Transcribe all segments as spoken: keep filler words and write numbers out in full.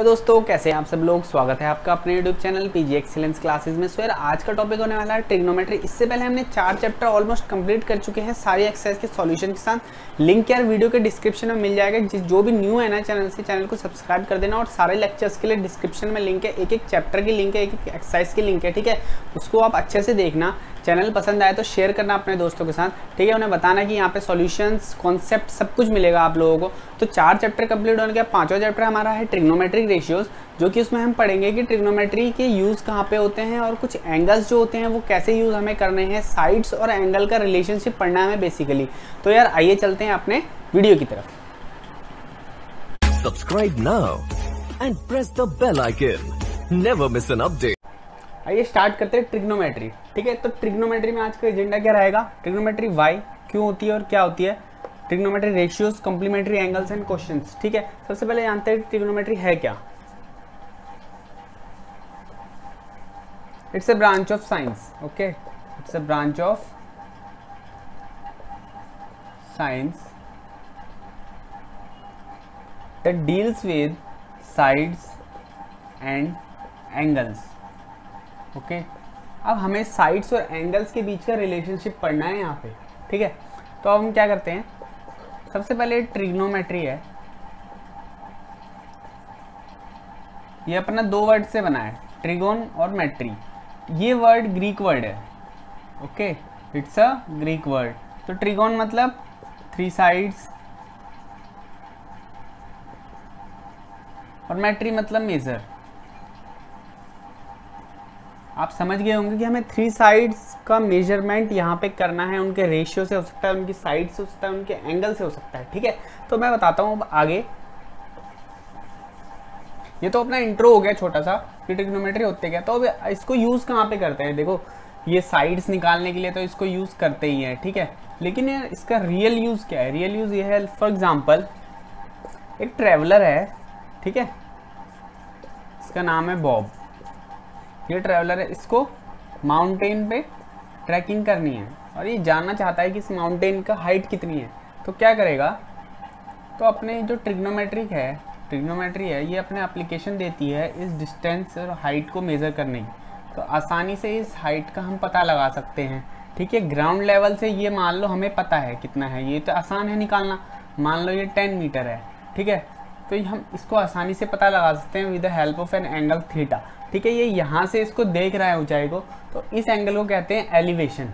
Hello दोस्तों, कैसे हैं आप सब लोग। स्वागत है आपका अपने YouTube channel PG excellence classes में। सो यार आज का टॉपिक होने वाला है ट्रिग्नोमेट्री। इससे पहले हमने चार चैप्टर ऑलमोस्ट कंप्लीट कर चुके हैं सारी एक्सरसाइज के सॉल्यूशन के साथ। लिंक यार वीडियो के डिस्क्रिप्शन में मिल जाएगा। जिस जो भी न्यू है ना चैनल से, चैनल को सब्सक्राइब कर देना। और सारे लेक्चर्स के लिए डिस्क्रिप्शन में लिंक है, एक एक चैप्टर की लिंक है, एक एक एक्सरसाइज की लिंक है, ठीक है। उसको आप अच्छे से देखना। चैनल पसंद आए तो शेयर करना अपने दोस्तों के साथ, ठीक है। उन्हें बताना कि यहाँ पे सॉल्यूशंस, कॉन्सेप्ट सब कुछ मिलेगा आप लोगों को। तो चार चैप्टर कंप्लीट होने के बाद पांचवा चैप्टर हमारा है ट्रिग्नोमेट्रिक रेशियोज, जो कि उसमें हम पढ़ेंगे कि ट्रिग्नोमेट्री के यूज़ कहाँ पे होते हैं और कुछ एंगल्स जो होते हैं वो कैसे यूज़ हमें करने हैं। साइड्स और एंगल का रिलेशनशिप पढ़ना है हमें बेसिकली। तो यार आइए चलते हैं अपने वीडियो की तरफ। Subscribe now and press the bell icon, never miss an update. आइए स्टार्ट करते हैं ट्रिग्नोमेट्री, ठीक है। तो ट्रिग्नोमेट्री में आज का एजेंडा क्या रहेगा, ट्रिग्नोमेट्री वाई क्यों होती है और क्या होती है, trigonometry ratios, complementary angles and questions, ठीक है। सबसे पहले जानते हैं ट्रिग्नोमेट्री है क्या। It's a branch of science, okay, it's a branch of science that deals with sides and angles, okay okay. अब हमें साइड्स और एंगल्स के बीच का रिलेशनशिप पढ़ना है यहाँ पे, ठीक है। तो अब हम क्या करते हैं, सबसे पहले ट्रिग्नोमेट्री है, ये अपना दो वर्ड से बना है, ट्रिगोन और मेट्री। ये वर्ड ग्रीक वर्ड है, okay, it's a Greek word. तो ट्रिगोन मतलब थ्री साइड्स और मेट्री मतलब मेजर। आप समझ गए होंगे कि हमें थ्री साइड्स का मेजरमेंट यहाँ पे करना है। उनके रेशियो से हो सकता है, उनकी साइड से हो सकता है, उनके एंगल से हो सकता है, ठीक है। तो मैं बताता हूँ अब आगे। ये तो अपना इंट्रो हो गया छोटा सा कि ट्रिग्नोमेट्री होते क्या। तो अब इसको यूज़ कहाँ पे करते हैं, देखो ये साइड्स निकालने के लिए तो इसको यूज़ करते ही है, ठीक है। लेकिन यार इसका रियल यूज़ क्या है, रियल यूज़ ये है, फॉर एग्जाम्पल एक ट्रेवलर है, ठीक है, इसका नाम है बॉब। ये ट्रैवलर है, इसको माउंटेन पे ट्रैकिंग करनी है और ये जानना चाहता है कि इस माउंटेन का हाइट कितनी है। तो क्या करेगा, तो अपने जो ट्रिग्नोमेट्रिक है, ट्रिग्नोमेट्री है, ये अपने एप्लीकेशन देती है इस डिस्टेंस और हाइट को मेज़र करने की। तो आसानी से इस हाइट का हम पता लगा सकते हैं, ठीक है। ग्राउंड लेवल से ये मान लो हमें पता है कितना है, ये तो आसान है निकालना। मान लो ये टेन मीटर है, ठीक है। तो हम इसको आसानी से पता लगा सकते हैं with the help of an angle theta, ठीक है। ये यहाँ से इसको देख रहा है ऊंचाई को, तो इस एंगल को कहते हैं एलिवेशन,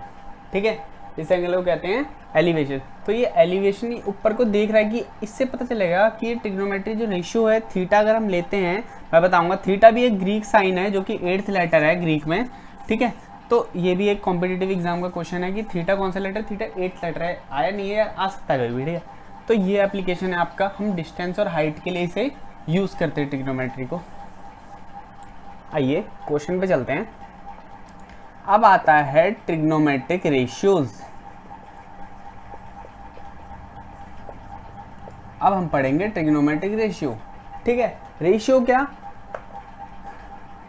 ठीक है। इस एंगल को कहते हैं एलिवेशन। तो ये एलिवेशन ऊपर को देख रहा है कि इससे पता चलेगा कि ट्रिग्नोमेट्री जो रेशियो है थीटा, अगर हम लेते हैं, मैं बताऊँगा, थीटा भी एक ग्रीक साइन है जो कि एट्थ लेटर है ग्रीक में, ठीक है। तो ये भी एक कॉम्पिटेटिव एग्जाम का क्वेश्चन है कि थीटा कौन सा लेटर, थीटा एट्थ लेटर है। आया नहीं है, आ सकता है कभी, ठीक है। तो ये एप्लीकेशन है आपका, हम डिस्टेंस और हाइट के लिए इसे यूज़ करते हैं ट्रिग्नोमेट्री को। आइए क्वेश्चन पे चलते हैं। अब आता है ट्रिग्नोमेट्रिक रेशियोज। अब हम पढ़ेंगे ट्रिग्नोमेट्रिक रेशियो, ठीक है। रेशियो क्या,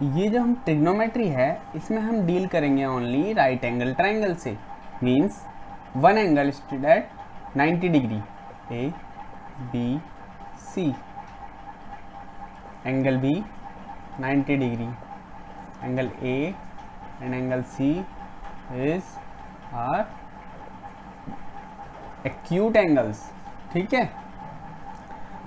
ये जो हम ट्रिग्नोमेट्री है इसमें हम डील करेंगे ओनली राइट एंगल ट्राइंगल से। Means one angle state at ninety degree, A B C, angle B ninety degree, angle A and angle C is are acute angles, ठीक है।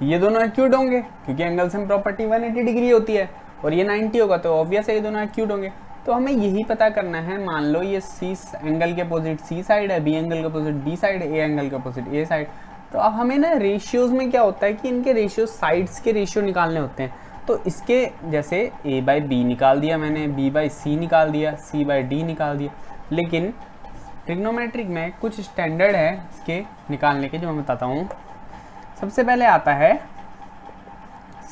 ये दोनों एक्यूट होंगे क्योंकि एंगल्स में प्रॉपर्टी वन एटी डिग्री होती है और ये नाइन्टी होगा, तो ऑब्वियस है ये दोनों एक्यूट होंगे। तो हमें यही पता करना है, मान लो ये सी एंगल के अपोजिट सी साइड है, बी एंगल के opposite B side, A angle के अपोजिट ए साइड। तो अब हमें ना रेशियोज में क्या होता है कि इनके रेशियो, साइड्स के रेशियो निकालने होते हैं। तो इसके जैसे a बाई बी निकाल दिया मैंने, b बाई सी निकाल दिया, c बाई डी निकाल दिया। लेकिन ट्रिग्नोमेट्रिक में कुछ स्टैंडर्ड है इसके निकालने के, जो मैं बताता हूँ। सबसे पहले आता है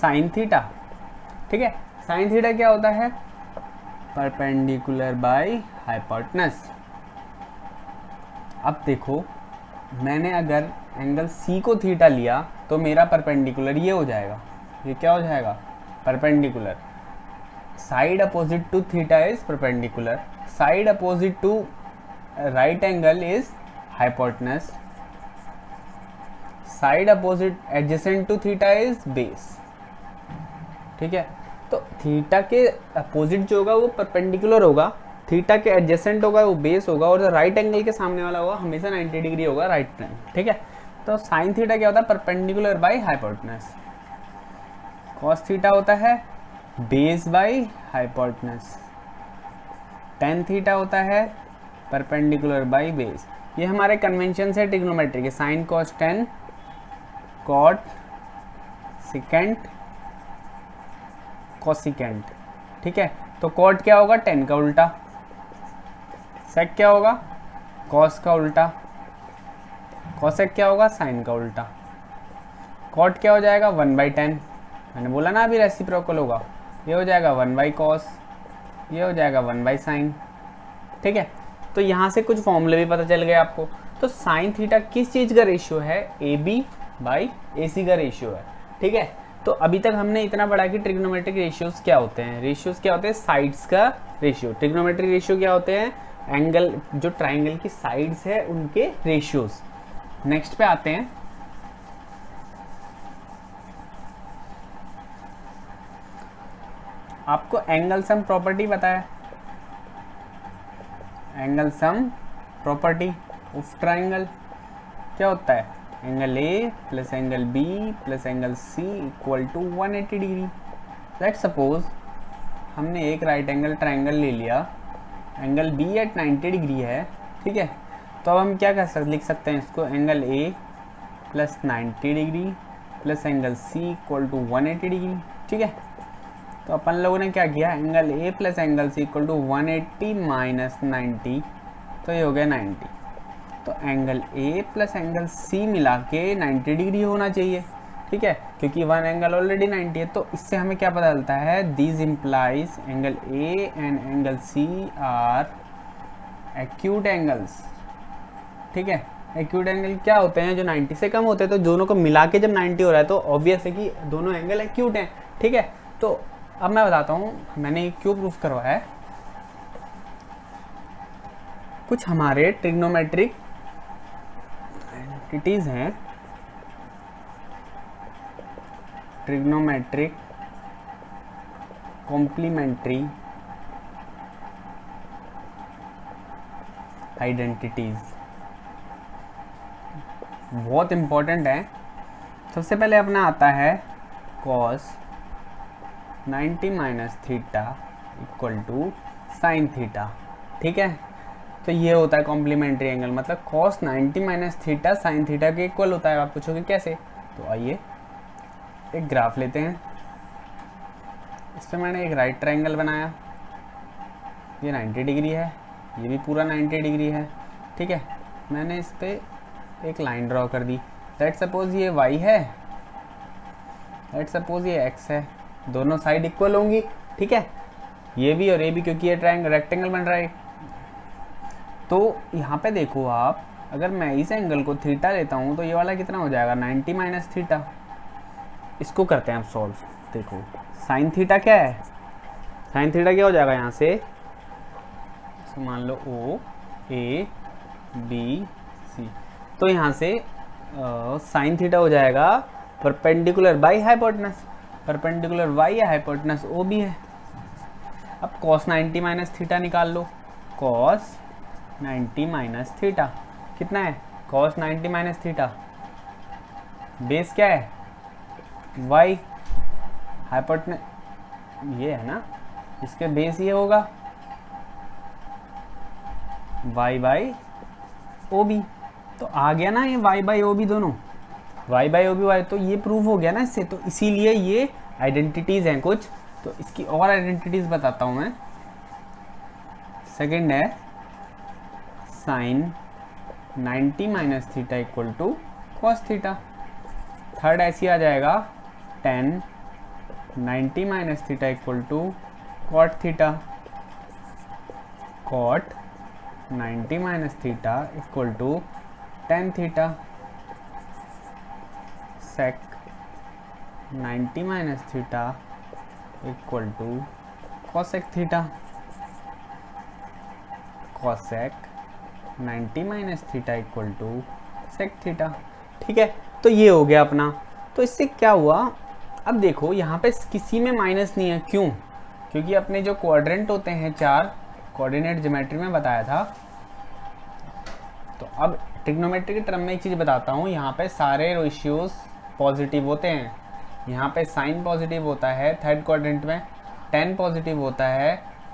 साइन थीटा, ठीक है। साइन थीटा क्या होता है, परपेंडिकुलर बाई हाइपोटेनस। अब देखो मैंने अगर एंगल c को थीटा लिया तो मेरा परपेंडिकुलर ये हो जाएगा, ये क्या हो जाएगा, perpendicular. Side opposite to theta is perpendicular, side opposite to right angle is hypotenuse, side opposite adjacent to theta is base. ठीक है। तो थीटा के अपोजिट जो होगा वो परपेंडिकुलर होगा, थीटा के एडजेसेंट होगा वो बेस होगा, और जो राइट एंगल के सामने वाला होगा हमेशा नाइन्टी डिग्री होगा राइट प्लेन। ठीक है, तो साइन थीटा क्या होता है? Perpendicular by hypotenuse. Cos theta होता है base by hypotenuse. Tan theta होता है परपेंडिकुलर बाई बेस। ये हमारे कन्वेंशन से ट्रिग्नोमेट्री के sine cos tan cot secant cosecant. ठीक है, तो कॉट क्या होगा? टेन का उल्टा। सेक क्या होगा? कॉस का उल्टा। कॉसेक क्या होगा? साइन का उल्टा। कॉट क्या हो जाएगा? वन बाई टेन, मैंने बोला ना अभी रेसिप्रोकल होगा। ये हो जाएगा वन बाई कॉस, ये हो जाएगा वन बाई साइन। ठीक है, तो यहाँ से कुछ फॉर्मूले भी पता चल गए आपको। तो साइन थीटा किस चीज़ का रेशियो है? ए बी बाई ए सी का रेशियो है। ठीक है, तो अभी तक हमने इतना पढ़ा कि ट्रिग्नोमेट्रिक रेशियोज क्या होते हैं। रेशियोज क्या होते हैं? साइड्स का रेशियो। ट्रिग्नोमेट्रिक रेशियो क्या होते हैं? एंगल, जो ट्राइंगल की साइड्स है उनके रेशियोज। नेक्स्ट पे आते हैं, आपको एंगल सम प्रॉपर्टी बताया। Angle sum property of triangle क्या होता है? Angle A plus angle B plus angle C equal to one eighty degree. Let's suppose हमने एक राइट एंगल ट्राइंगल ले लिया, angle B at ninety degree है। ठीक है, तो अब हम क्या कर सकते लिख सकते हैं इसको? Angle A plus ninety degree plus angle C equal to one eighty degree. ठीक है, तो अपन लोगों ने क्या किया? Angle A plus angle C equal to one eighty minus ninety, तो ये हो गया नाइन्टी। तो angle A plus angle C मिला के नाइन्टी डिग्री होना चाहिए। ठीक है, क्योंकि वन एंगल ऑलरेडी नाइन्टी है। तो इससे हमें क्या पता चलता है? This implies angle A and angle C are acute angles. ठीक है, एक्यूट एंगल क्या होते हैं? जो नाइन्टी से कम होते हैं। तो दोनों को मिला के जब नाइन्टी हो रहा है तो ऑब्वियस है कि दोनों एंगल एक्यूट हैं। ठीक है, तो अब मैं बताता हूँ मैंने क्यों प्रूफ करवाया है। कुछ हमारे ट्रिग्नोमेट्रिक एंटिटीज हैं, ट्रिग्नोमेट्रिक कॉम्प्लीमेंट्री आइडेंटिटीज बहुत इंपॉर्टेंट है। सबसे पहले अपना आता है cos ninety minus theta equal to sine theta. ठीक है, तो ये होता है कॉम्प्लीमेंट्री एंगल, मतलब cos ninety minus theta sine theta के इक्वल होता है। आप पूछोगे कैसे? तो आइए एक ग्राफ लेते हैं। इस पर मैंने एक राइट ट्राइंगल बनाया, ये नाइन्टी डिग्री है, ये भी पूरा नाइन्टी डिग्री है। ठीक है, मैंने इस पर एक लाइन ड्रॉ कर दी। लेट सपोज ये वाई है, लेट सपोज ये एक्स है, दोनों साइड इक्वल होंगी। ठीक है, ये भी और ये भी, क्योंकि ये ट्राइंगल रेक्टेंगल बन रहा है। तो यहाँ पे देखो आप, अगर मैं इस एंगल को थीटा लेता हूँ तो ये वाला कितना हो जाएगा? Ninety minus theta. इसको करते हैं हम सॉल्व। देखो साइन थीटा क्या है? साइन थीटा क्या हो जाएगा? यहाँ से मान लो ओ ए बी सी, तो यहाँ से साइन थीटा हो जाएगा perpendicular by hypotenuse. Perpendicular Y hypotenuse O B है। अब कॉस नाइन्टी माइनस थीटा निकाल लो। कॉस नाइन्टी माइनस थीटा कितना है? Cos ninety minus theta. Base क्या है? वाई हाइपोटेनस ये है ना, इसके बेस ये होगा वाई बाई ओ बी। तो आ गया ना ये वाई बाई ओ बी, दोनों Y by O B Y. तो ये प्रूफ हो गया ना इससे। तो इसीलिए ये आइडेंटिटीज़ हैं कुछ। तो इसकी और आइडेंटिटीज़ बताता हूँ मैं। सेकेंड है sine ninety minus theta equal to cos theta. Third ऐसी आ जाएगा tan ninety minus theta equal to cot theta. Cot ninety minus theta equal to tan theta. Sec ninety minus theta equal to cosec theta. Cosec ninety minus theta equal to sec theta. ठीक है, तो ये हो गया अपना। तो इससे क्या हुआ? अब देखो यहाँ पे किसी में माइनस नहीं है, क्यों? क्योंकि अपने जो क्वाड्रेंट होते हैं चार, कोऑर्डिनेट ज्योमेट्री में बताया था। तो अब ट्रिग्नोमेट्री के क्रम में एक चीज़ बताता हूँ, यहाँ पे सारे रेशियोज पॉजिटिव होते हैं। यहाँ पे साइन पॉजिटिव होता है, थर्ड क्वाड्रेंट में टेन पॉजिटिव होता है,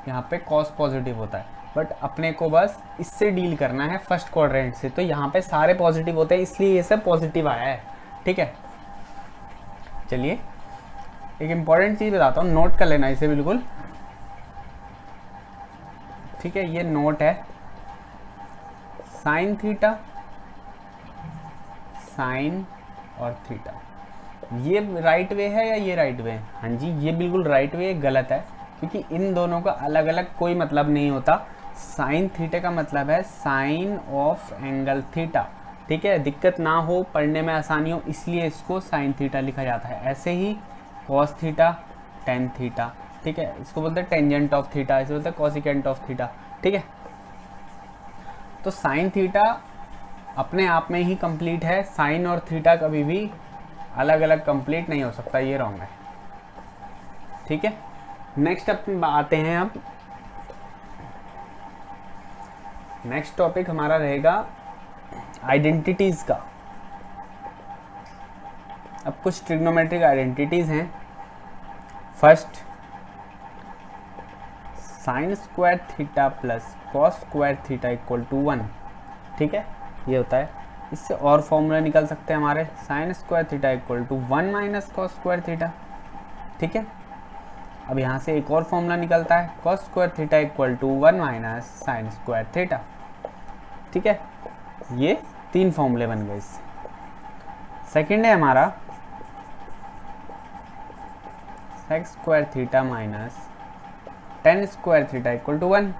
यहाँ पे कॉस पॉजिटिव होता है, बट अपने को बस इससे डील करना है फर्स्ट क्वाड्रेंट से। तो यहाँ पे सारे पॉजिटिव होते हैं, इसलिए ये सब पॉजिटिव आया है, ठीक है। चलिए एक इम्पॉर्टेंट चीज़ बताता हूँ, नोट कर लेना इसे बिल्कुल, ठीक है। ये नोट है, साइन थीटा, साइन और थीटा, ये राइट वे है या ये राइट वे है? हाँ जी, ये बिल्कुल राइट वे गलत है, क्योंकि इन दोनों का अलग अलग कोई मतलब नहीं होता। साइन थीटा का मतलब है साइन ऑफ एंगल थीटा, ठीक है, दिक्कत ना हो, पढ़ने में आसानी हो, इसलिए इसको साइन थीटा लिखा जाता है। ऐसे ही कॉस थीटा, टेन थीटा, ठीक है, इसको बोलते हैं टेंजेंट ऑफ थीटा, इसे बोलते हैं कॉसिकेंट ऑफ थीटा, ठीक है। तो साइन थीटा अपने आप में ही कंप्लीट है, साइन और थीटा कभी भी अलग अलग कंप्लीट नहीं हो सकता, ये रॉन्ग है, ठीक है। नेक्स्ट अपन आते हैं, अब नेक्स्ट टॉपिक हमारा रहेगा आइडेंटिटीज का। अब कुछ ट्रिग्नोमेट्रिक आइडेंटिटीज हैं। First, sine square theta plus cos square theta equal to one, ठीक है, ये होता है। इससे और फॉर्मूला निकल सकते हैं हमारे, sine square theta equal to one minus cos square theta, ठीक है। अब यहाँ से एक और फॉर्मूला निकलता है, cos square theta equal to one minus sine square theta, ठीक है। ये तीन फॉर्मूले बन गए इससे। सेकेंड है हमारा sec square theta minus tan square theta equal to one,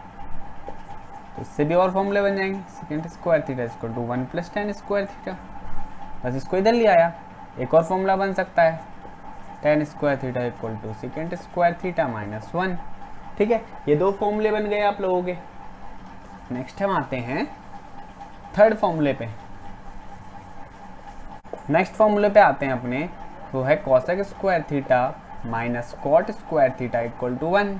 तो इससे भी और फॉर्मूले बन जाएंगे, second square theta equal to one plus tan square theta, बस इसको इधर ले आया। एक और फॉर्मूला बन सकता है, tan square theta equal to second square theta minus one, ठीक है। ये दो फॉर्मूले बन गए आप लोगों के। नेक्स्ट हम आते हैं थर्ड फॉर्मूले पे। नेक्स्ट फॉर्मूले पे आते हैं अपने, तो है cosec square theta minus cot square theta equal to one.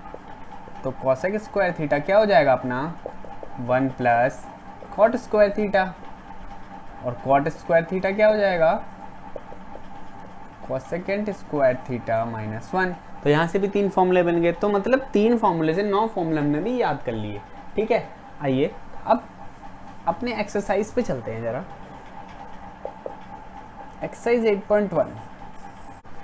तो कॉसेक स्क्वायर थीटा क्या हो जाएगा अपना, one plus cot square theta, और कॉट स्क्वायर थीटा क्या हो जाएगा, cosecant square theta minus one. तो यहाँ से भी तीन फॉर्मूले बन गए, तो मतलब तीन फॉर्मूले से नौ फॉर्मूले हमने भी याद कर लिए, ठीक है। आइए अब अपने एक्सरसाइज पे चलते हैं ज़रा, एक्सरसाइज आठ पॉइंट वन।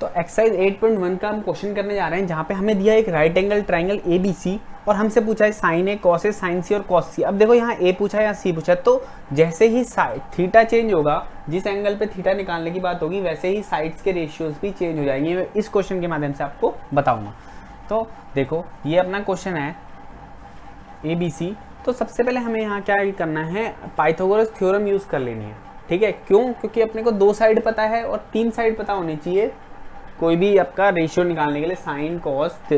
तो एक्सरसाइज आठ पॉइंट वन का हम क्वेश्चन करने जा रहे हैं, जहाँ पे हमें दिया एक right angle triangle A B C, और हमसे पूछा है sine A, cos A, sine C और कॉस सी। अब देखो यहाँ ए पूछा है या सी पूछा है, तो जैसे ही थीटा चेंज होगा, जिस एंगल पे थीटा निकालने की बात होगी, वैसे ही साइड्स के रेशियोज भी चेंज हो जाएंगे। मैं इस क्वेश्चन के माध्यम से आपको बताऊँगा। तो देखो ये अपना क्वेश्चन है ए बी सी। तो सबसे पहले हमें यहाँ क्या करना है, पाइथागोरस थ्योरम यूज़ कर लेनी है, ठीक है। क्यों? क्योंकि अपने को दो साइड पता है और तीन साइड पता होनी चाहिए कोई भी आपका रेशियो निकालने के लिए, साइन कॉस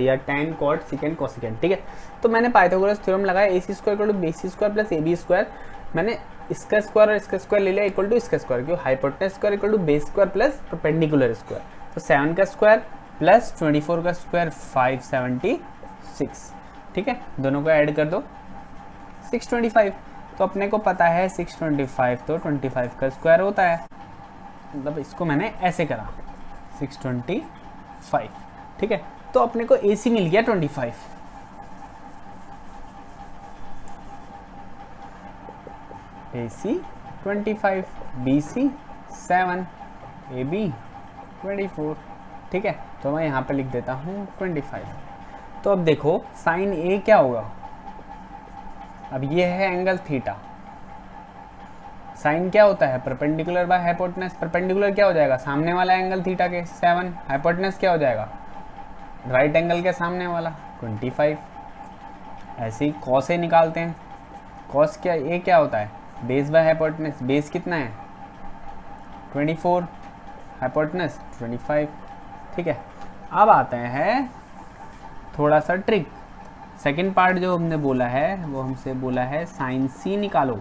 या टेन कॉट सेकेंड कॉसिकेंड, ठीक है। तो मैंने पाइथागोरस थ्योरम लगाया, A C square equal to B C square plus A B square, मैंने इसका स्क्वायर और इसका स्क्वायर ले लिया इक्वल टू इसका स्क्वायर, क्यों, hypotenuse square equal to base square plus perpendicular square. तो सेवन का स्क्वायर प्लस ट्वेंटी फोर का स्क्वायर फाइव सेवेंटी सिक्स, ठीक है, दोनों को ऐड कर दो, सिक्स ट्वेंटी फाइव। तो अपने को पता है सिक्स ट्वेंटी फाइव तो पच्चीस का स्क्वायर होता है, मतलब इसको मैंने ऐसे करा सिक्स ट्वेंटी फाइव, ठीक है। तो अपने को ए सी मिल गया पच्चीस। ए सी पच्चीस, B C seven, A B चौबीस, ठीक है। तो मैं यहाँ पे लिख देता हूँ पच्चीस। तो अब देखो साइन ए क्या होगा, अब ये है एंगल थीटा, साइन क्या होता है, परपेंडिकुलर बाय हाइपोटेनस, परपेंडिकुलर क्या हो जाएगा, सामने वाला एंगल थीटा के सेवन, हाइपोटेनस क्या हो जाएगा, राइट एंगल के सामने वाला पच्चीस। ऐसे ही कॉस ए निकालते हैं, कॉस क्या ए क्या होता है, बेस बाय हाइपोटेनस, बेस कितना है चौबीस, हाइपोटेनस पच्चीस, ठीक है। अब आते हैं थोड़ा सा ट्रिक, सेकेंड पार्ट जो हमने बोला है वो हमसे बोला है साइन सी निकालो,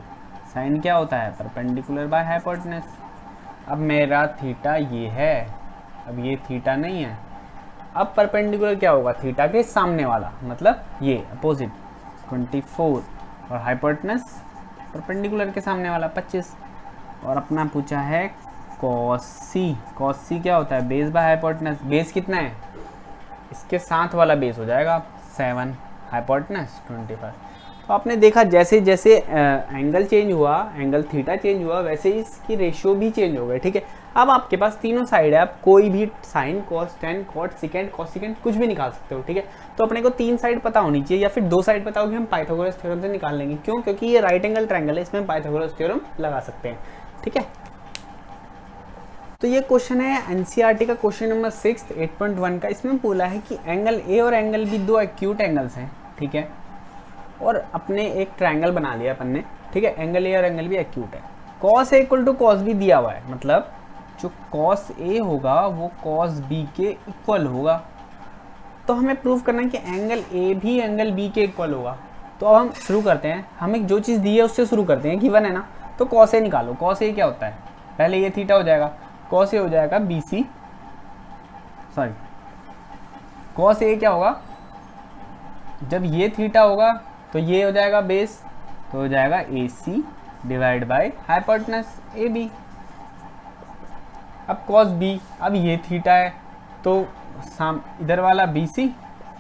साइन क्या होता है, परपेंडिकुलर बाय हाइपोटेनस। अब मेरा थीटा ये है, अब ये थीटा नहीं है। अब परपेंडिकुलर क्या होगा, थीटा के सामने वाला, मतलब ये अपोजिट चौबीस और हाइपोटेनस परपेंडिकुलर के सामने वाला पच्चीस। और अपना पूछा है कॉस सी, कॉस सी क्या होता है, बेस बाय हाइपोटेनस। बेस कितना है, इसके साथ वाला बेस हो जाएगा सेवन, हाइपोटेनस ट्वेंटी फाइव। तो आपने देखा जैसे जैसे एंगल चेंज हुआ, एंगल थीटा चेंज हुआ, वैसे इसकी रेशियो भी चेंज हो गई। ठीक है, अब आपके पास तीनों साइड है, आप कोई भी sine cos tan cot secant cosecant कुछ भी निकाल सकते हो। ठीक है, तो अपने को तीन साइड पता होनी चाहिए या फिर दो साइड पता होगी, हम पाइथागोरस थ्योरम से निकाल लेंगे। क्यों, क्योंकि ये राइट एंगल ट्रायंगल है, इसमें पाइथागोरस थ्योरम लगा सकते हैं। ठीक है, तो ये क्वेश्चन है एनसीईआरटी का, question number six eight point one का। इसमें बोला है कि एंगल ए और एंगल बी दो एक्यूट एंगल्स हैं। ठीक है, और अपने एक ट्रायंगल बना लिया अपन ने। ठीक है, एंगल ए और एंगल बी एक्यूट है। Cos A equal to cos B दिया हुआ है, मतलब जो कॉस ए होगा वो कॉस बी के इक्वल होगा। तो हमें प्रूव करना है कि एंगल ए भी एंगल बी के इक्वल होगा। तो अब हम शुरू करते हैं, हमें जो चीज़ दी है उससे शुरू करते हैं, गिवन है ना। तो कॉस ए निकालो, कॉस ए क्या होता है, पहले ये थीटा हो जाएगा, कॉस ए हो जाएगा B C, sorry cos A क्या होगा, जब ये थीटा होगा तो ये हो जाएगा बेस, तो हो जाएगा A C divide by hypotenuse A B. अब कॉस बी, अब ये थीटा है तो साम इधर वाला बी सी,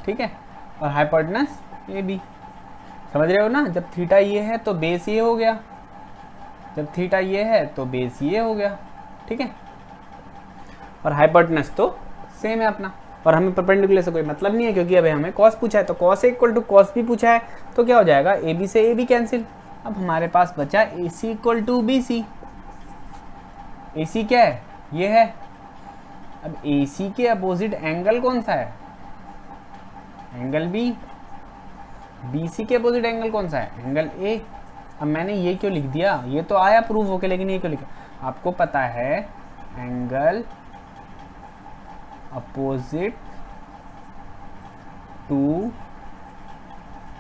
ठीक है, और हाइपोटेनस ए बी, समझ रहे हो ना। जब थीटा ये है तो बेस ये हो गया, जब थीटा ये है तो बेस ये हो गया। ठीक है, और हाइपोटेनस तो सेम है अपना, और हमें परपेंडिकुलर से कोई मतलब नहीं है क्योंकि अभी हमें कॉस पूछा है। तो cos equal to cos B पूछा है तो क्या हो जाएगा, ए बी से ए बी कैंसिल। अब हमारे पास बचा A C equal to B C. A C क्या है, ये है। अब ए सी के अपोजिट एंगल कौन सा है, एंगल बी। बी सी के अपोजिट एंगल कौन सा है, एंगल ए। अब मैंने ये क्यों लिख दिया, ये तो आया प्रूफ होके, लेकिन ये क्यों लिखा, आपको पता है angle opposite to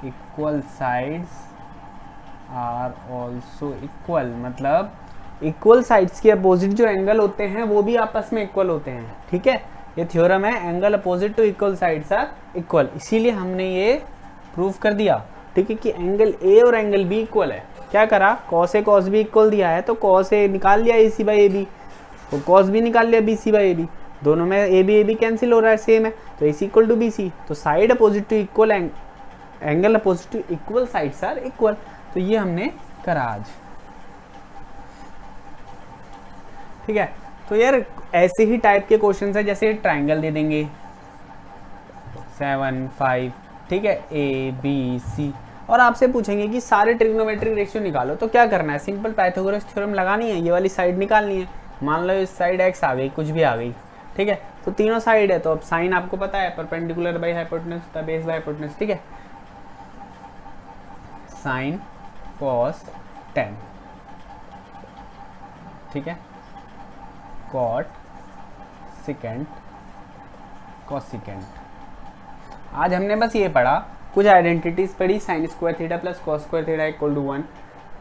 equal sides are also equal, मतलब इक्वल साइड्स के अपोजिट जो एंगल होते हैं वो भी आपस में इक्वल होते हैं। ठीक है, ये थ्योरम है, angle opposite to equal sides are equal, इसीलिए हमने ये प्रूव कर दिया। ठीक है, कि एंगल ए और एंगल बी इक्वल है। क्या करा, cos A cos B equal दिया है तो कॉस ए निकाल लिया A C by A B, और कॉस बी निकाल लिया B C by A B, दोनों में A B A B cancel हो रहा है, सेम है। तो A C equal to B C, तो side opposite to equal angle opposite to equal sides are equal. तो ये हमने करा आज। ठीक है, तो यार ऐसे ही टाइप के क्वेश्चन है, जैसे ट्राइंगल दे देंगे सेवन फाइव, ठीक है, ए बी सी, और आपसे पूछेंगे कि सारे ट्रिग्नोमेट्रिक रेशियो निकालो। तो क्या करना है, सिंपल पाइथागोरस थ्योरम लगानी है, ये वाली साइड निकालनी है। मान लो इस साइड एक्स आ गई, कुछ भी आ गई, ठीक है, तो तीनों साइड है, तो अब साइन आपको पता है परपेंडिकुलर बाई हाइपोटेनस होता है, बेस बाई हाइपोटेनस। ठीक है, साइन कॉस टेन, ठीक है, कॉट सिकेंड कॉस सिकेंड। आज हमने बस ये पढ़ा, कुछ आइडेंटिटीज पढ़ी, sine square theta plus cos square theta equal to one,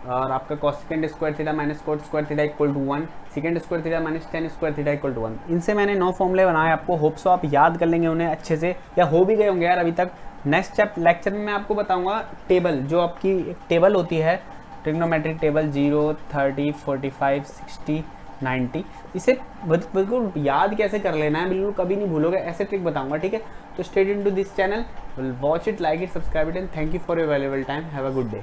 और आपका cos second square theta minus cot square theta equal to one, secant square theta minus tan square theta equal to one. इनसे मैंने नौ फॉर्मूले बनाए, आपको hopes हो आप याद कर लेंगे उन्हें अच्छे से, या हो भी गए होंगे यार अभी तक। नेक्स्ट लेक्चर में मैं आपको बताऊँगा टेबल, जो आपकी टेबल होती है trigonometric table, zero thirty forty five sixty ninety, इसे बिल्कुल याद कैसे कर लेना है, बिल्कुल कभी नहीं भूलोगे, ऐसे ट्रिक बताऊंगा। ठीक है, तो stay tuned to this channel, will watch it, like it, subscribe it, and thank you for your valuable time. Have a good day.